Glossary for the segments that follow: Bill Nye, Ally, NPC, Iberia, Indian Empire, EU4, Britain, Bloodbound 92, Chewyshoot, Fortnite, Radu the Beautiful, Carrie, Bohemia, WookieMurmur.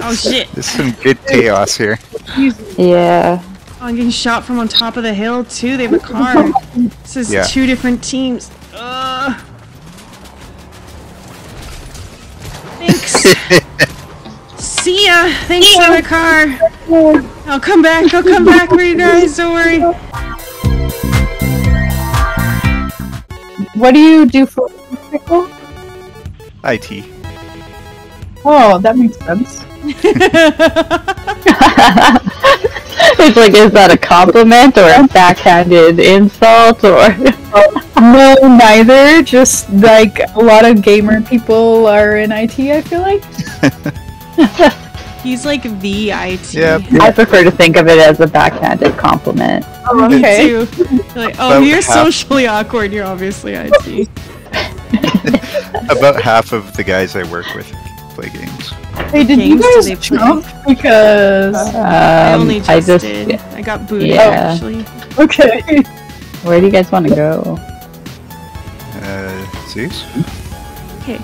Oh shit! There's some good chaos here. Yeah. Oh, I'm getting shot from on top of the hill too. They have a car. This is two different teams. Thanks. See ya. Thanks for the car. I'll come back. I'll come back for you guys. Don't worry. What do you do for pickle? IT. Oh, that makes sense. It's like, is that a compliment or a backhanded insult or? No, neither. Just like a lot of gamer people are in IT, I feel like. He's like the IT. Yep. I prefer to think of it as a backhanded compliment. Oh, okay. Me too. Like, oh, you're socially awkward. You're obviously IT. About half of the guys I work with play games. Hey, did you guys jump? Because I only just did. Yeah. I got booted actually. Okay. Where do you guys want to go? Zeus? Okay.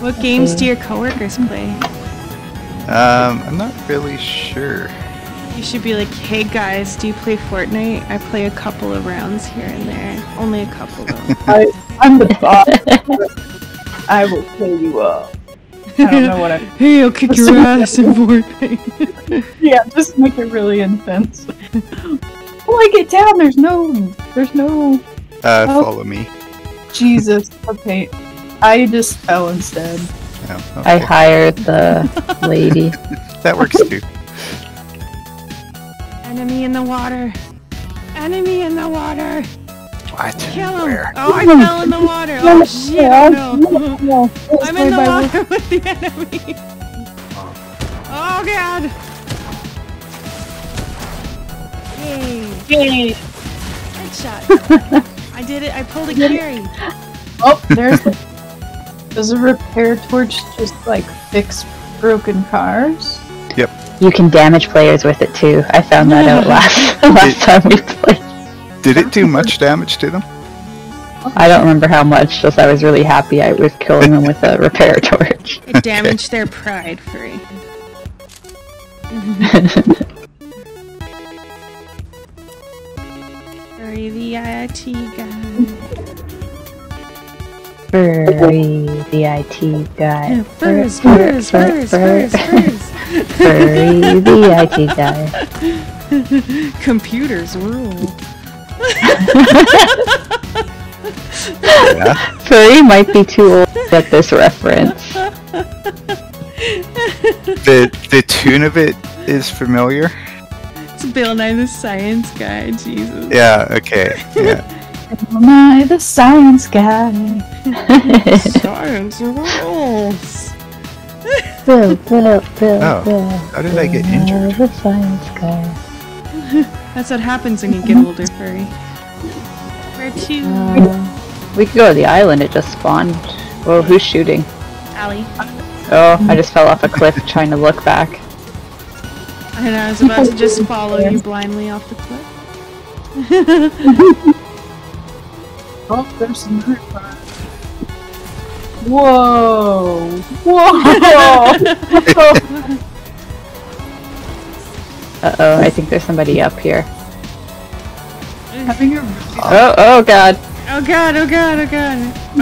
What games do your coworkers play? I'm not really sure. You should be like, hey guys, do you play Fortnite? I play a couple of rounds here and there. Only a couple though. I'm the boss. I will kill you up. I don't know what I'm... Hey, I'll kick your ass in Fortnite. Yeah, just make it really intense. Well, I get down, there's no... follow me. Jesus, okay. I just fell instead. Oh, okay. I hired the lady. That works too. Enemy in the water. Enemy in the water. What? Kill him. Where? Oh, I fell in the water. Oh shit, oh no. I'm in the water with the enemy. Oh god. Yay! Headshot! I did it! I pulled a Carrie! Oh, there's the... Does a repair torch just, like, fix broken cars? Yep. You can damage players with it, too. I found that out last time we played. Did it do much damage to them? I don't remember how much, just I was really happy I was killing them with a repair torch. It damaged their pride free. The IT guy. Furry the IT guy. Furry the IT guy. Computers rule. Yeah. Furry might be too old to get this reference. The tune of it is familiar. Bill Nye the Science Guy, Jesus. Yeah, okay. Yeah. Bill Nye the Science Guy. Science rules. Bill. Oh, how did I get injured? Bill Nye the Science Guy. That's what happens when you get older, furry. Where to? We could go to the island, it just spawned. Well, who's shooting? Ally. Oh, I just fell off a cliff trying to look back. And I was about to just follow you blindly off the cliff. Oh, there's another car. Whoa! Whoa! Uh-oh, I think there's somebody up here. Having a... Oh god! Oh god, oh god, oh god!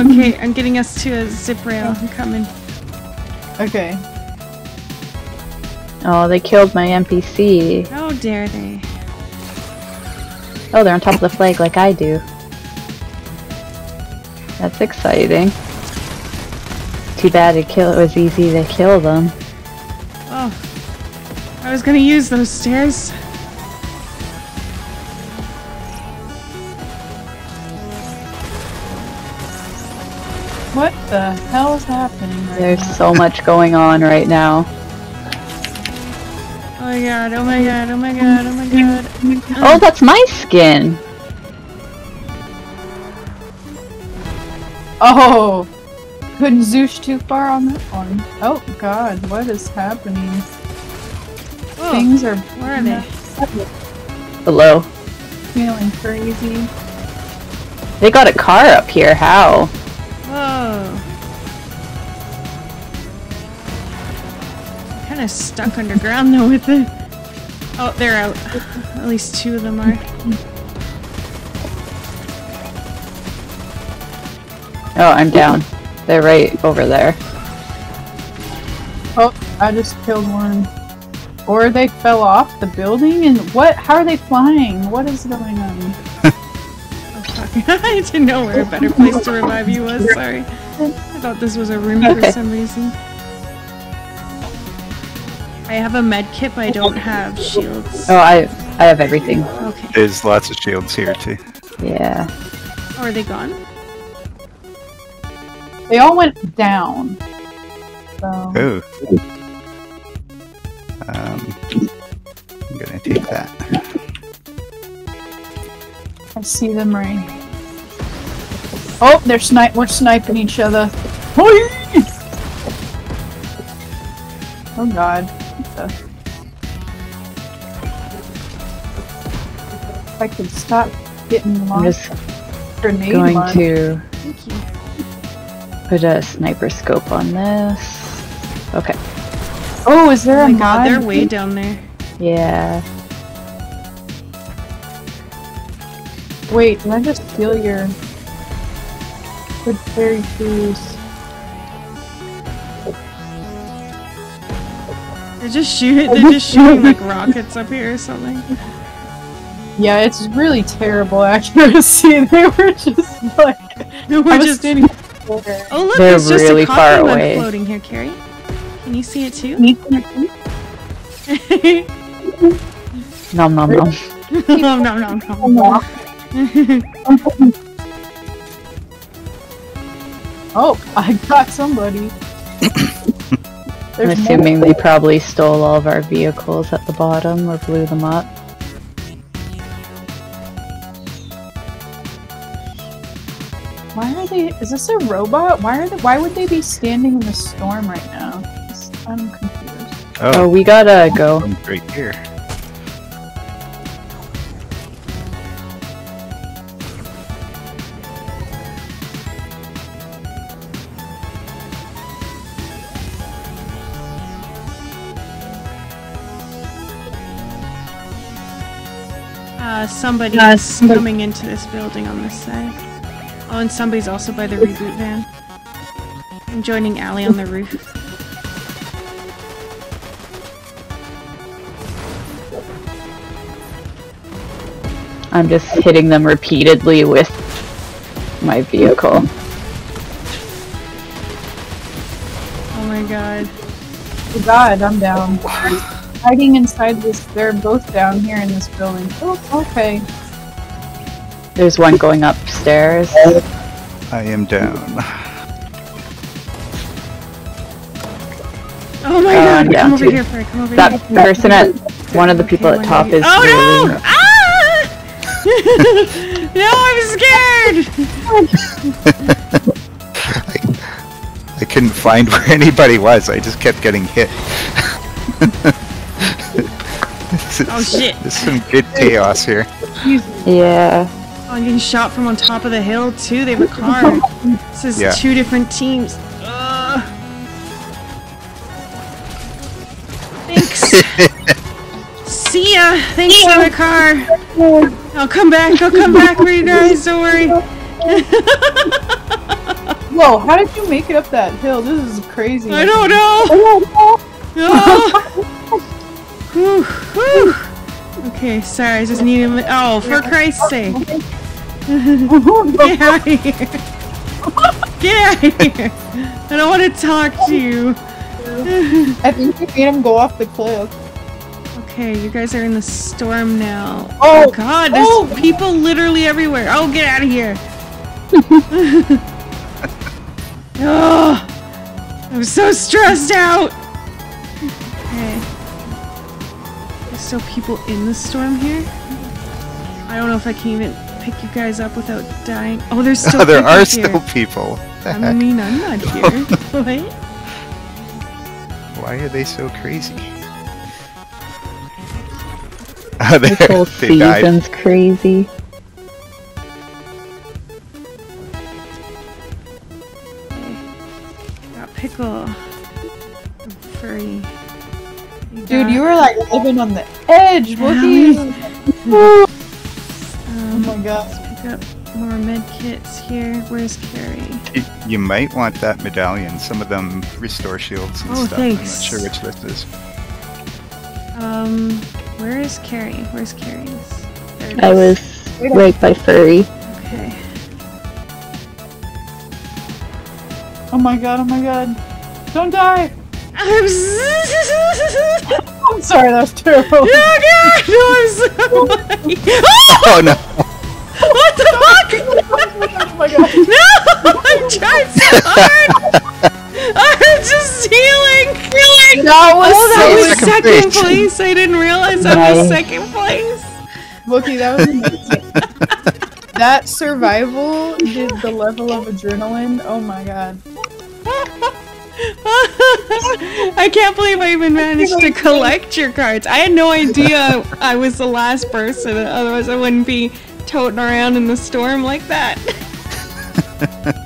Okay, I'm getting us to a zip rail. I'm coming. Okay. Oh, they killed my NPC. How dare they? Oh, they're on top of the flag like I do. That's exciting. Too bad it was easy to kill them. Oh, I was gonna use those stairs. What the hell is happening right now? There's so much going on right now. Oh my god, oh my god, oh my god, oh my god, oh my god. Oh, that's my skin! Oh! Couldn't zoosh too far on that one. Oh god, what is happening? Oh, things are... Where are they? Below. Feeling crazy. They got a car up here, how? Whoa. kind of stuck underground though with the... Oh, they're out. At least two of them are. Oh, I'm down. They're right over there. Oh, I just killed one. Or they fell off the building and what? How are they flying? What is going on? I didn't know where a better place to revive you was, sorry. I thought this was a room for some reason. I have a med kit, but I don't have shields. Oh, I have everything. Okay. There's lots of shields here, too. Yeah. Oh, are they gone? They all went down. So... Ooh. I'm gonna take that. I see them right. Oh, they're we're sniping each other. Oh god. If I could stop getting them off. I'm just going to put a sniper scope on this. Okay. Oh, is there a mod? God, they're way down there. Yeah. Wait, can I just steal your good fairy shoes? They're just shooting like rockets up here or something. Yeah, it's really terrible accuracy. They were just like oh look, they're it's just really a coffee mug floating here, Carrie. Can you see it too? Nom nom nom. Nom nom nom nom. Oh, I got somebody. I'm assuming they probably stole all of our vehicles at the bottom or blew them up. Why are they? Is this a robot? Why are they? Why would they be standing in the storm right now? I'm confused. Oh, we gotta go. I'm right here. Somebody's coming into this building on this side. Oh, and somebody's also by the reboot van. I'm joining Ally on the roof. I'm just hitting them repeatedly with my vehicle. Oh my god. Oh god, I'm down. Hiding inside this, they're both down here in this building. Oh, okay. There's one going upstairs. I am down. Oh my god, come over here, Frank. Come over here. That person at one of the people at top is. Oh no! Ah! No, I'm scared! I couldn't find where anybody was, I just kept getting hit. Oh shit! There's some good chaos here. Yeah. Oh, I'm getting shot from on top of the hill too. They have a car. This is two different teams. Thanks. See ya. Thanks for the car. I'll come back. I'll come back for you guys. Don't worry. Whoa! How did you make it up that hill? This is crazy. I don't know. Oh. Whew, whew. Okay, sorry, I just need a minute. Oh, for Christ's sake. Get out of here. Get out of here. I don't want to talk to you. I think you made him go off the cliff. Okay, you guys are in the storm now. Oh, god, there's people literally everywhere. Oh, get out of here. Oh, I'm so stressed out. Okay. There's still people in the storm here. I don't know if I can even pick you guys up without dying. Oh, there's still people here. There are still people. I mean, I'm not here. Wait. Why are they so crazy? This whole season's crazy. Okay. Got Pickle. I'm furry. Dude, you were like living on the edge, Wookie! Oh my god. Let's pick up more med kits here. Where's Carrie? You might want that medallion. Some of them restore shields and stuff. Thanks. I'm not sure which this is. Where is Carrie? Where's Carrie? I was right by Furry. Okay. Oh my god, oh my god. Don't die! I'm sorry, that was terrible. Oh god! No, I'm sorry! Oh no! What the fuck? Oh my god. No! I'm trying so hard! I'm just healing! That was, second place! I didn't realize I was second place! Wookie, that was amazing. That survival did the level of adrenaline. Oh my god. I can't believe I even managed to collect your cards. I had no idea I was the last person, otherwise I wouldn't be toting around in the storm like that.